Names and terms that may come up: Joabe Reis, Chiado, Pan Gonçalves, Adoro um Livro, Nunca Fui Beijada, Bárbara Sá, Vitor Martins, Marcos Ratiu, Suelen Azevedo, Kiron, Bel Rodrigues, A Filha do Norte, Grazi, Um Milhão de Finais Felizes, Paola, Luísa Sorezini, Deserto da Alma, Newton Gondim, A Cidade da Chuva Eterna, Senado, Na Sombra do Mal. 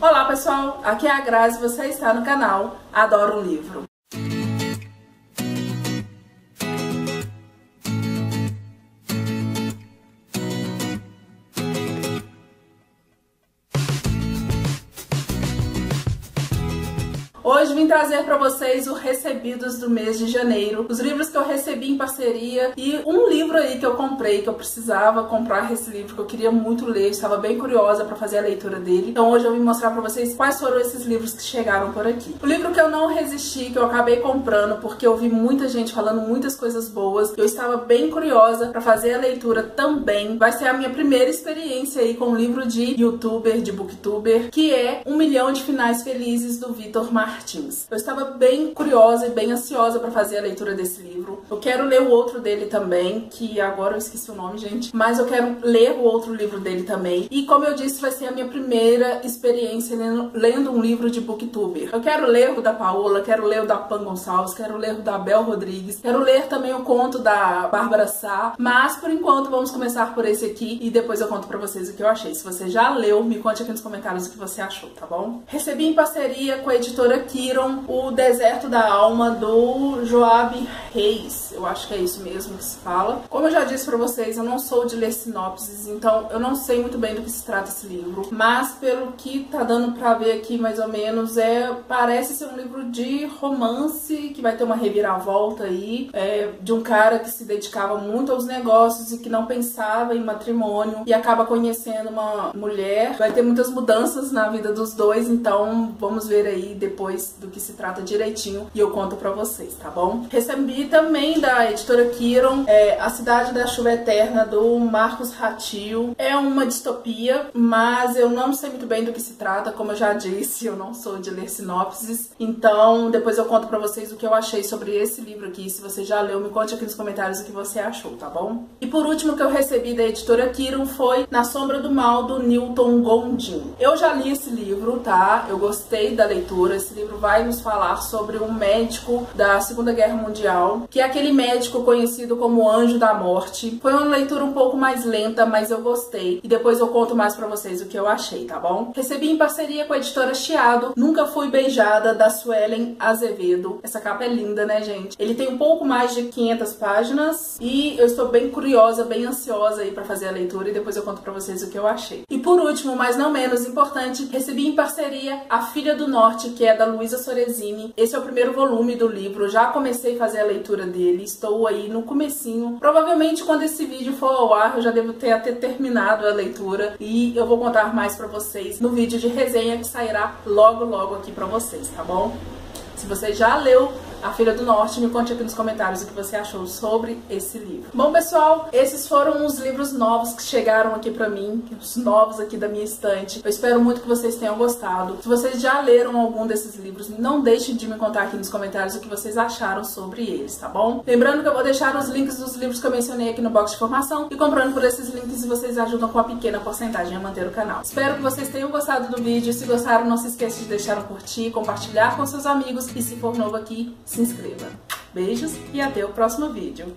Olá pessoal, aqui é a Grazi e você está no canal Adoro um Livro. Hoje vim trazer para vocês os recebidos do mês de janeiro, os livros que eu recebi em parceria e um livro aí que eu comprei, que eu precisava comprar esse livro, que eu queria muito ler, estava bem curiosa para fazer a leitura dele. Então hoje eu vim mostrar para vocês quais foram esses livros que chegaram por aqui. O livro que eu não resisti, que eu acabei comprando, porque eu vi muita gente falando muitas coisas boas, eu estava bem curiosa para fazer a leitura também, vai ser a minha primeira experiência aí com um livro de youtuber, de booktuber, que é Um Milhão de Finais Felizes, do Vitor Martins. Eu estava bem curiosa e bem ansiosa para fazer a leitura desse livro. Eu quero ler o outro dele também, que agora eu esqueci o nome, gente. Mas eu quero ler o outro livro dele também. E como eu disse, vai ser a minha primeira experiência lendo um livro de booktuber. Eu quero ler o da Paola, quero ler o da Pan Gonçalves, quero ler o da Bel Rodrigues, quero ler também o conto da Bárbara Sá. Mas por enquanto vamos começar por esse aqui e depois eu conto pra vocês o que eu achei. Se você já leu, me conte aqui nos comentários o que você achou, tá bom? Recebi em parceria com a editora Kiron, O Deserto da Alma, do Joabe Reis. Eu acho que é isso mesmo que se fala. Como eu já disse pra vocês, eu não sou de ler sinopses, então eu não sei muito bem do que se trata esse livro, mas pelo que tá dando pra ver aqui mais ou menos, parece ser um livro de romance, que vai ter uma reviravolta aí, de um cara que se dedicava muito aos negócios e que não pensava em matrimônio e acaba conhecendo uma mulher. Vai ter muitas mudanças na vida dos dois, então vamos ver aí depois do que se trata direitinho e eu conto pra vocês, tá bom? Recebi também da editora Kiron A Cidade da Chuva Eterna, do Marcos Ratiu. É uma distopia, mas eu não sei muito bem do que se trata, como eu já disse, eu não sou de ler sinopses, então depois eu conto pra vocês o que eu achei sobre esse livro aqui. Se você já leu, me conte aqui nos comentários o que você achou, tá bom? E por último, o que eu recebi da editora Kiron foi Na Sombra do Mal, do Newton Gondim. Eu já li esse livro, tá? Eu gostei da leitura. Esse livro vai nos falar sobre um médico da Segunda Guerra Mundial, que é aquele médico conhecido como Anjo da Morte. Foi uma leitura um pouco mais lenta, mas eu gostei. E depois eu conto mais pra vocês o que eu achei, tá bom? Recebi em parceria com a editora Chiado Nunca Fui Beijada, da Suelen Azevedo. Essa capa é linda, né, gente? Ele tem um pouco mais de 500 páginas e eu estou bem curiosa, bem ansiosa aí pra fazer a leitura e depois eu conto pra vocês o que eu achei. E por último, mas não menos importante, recebi em parceria A Filha do Norte, que é da Luísa Sorezini. Esse é o primeiro volume do livro, já comecei a fazer a leitura dele, estou aí no comecinho. Provavelmente quando esse vídeo for ao ar eu já devo ter até terminado a leitura e eu vou contar mais pra vocês no vídeo de resenha que sairá logo aqui pra vocês, tá bom? Se você já leu A Filha do Norte, me conte aqui nos comentários o que você achou sobre esse livro. Bom, pessoal, esses foram os livros novos que chegaram aqui pra mim, os novos aqui da minha estante. Eu espero muito que vocês tenham gostado. Se vocês já leram algum desses livros, não deixem de me contar aqui nos comentários o que vocês acharam sobre eles, tá bom? Lembrando que eu vou deixar os links dos livros que eu mencionei aqui no box de informação e comprando por esses links vocês ajudam com uma pequena porcentagem a manter o canal. Espero que vocês tenham gostado do vídeo. Se gostaram, não se esqueça de deixar um curtir, compartilhar com seus amigos e se for novo aqui, se inscreva. Beijos e até o próximo vídeo.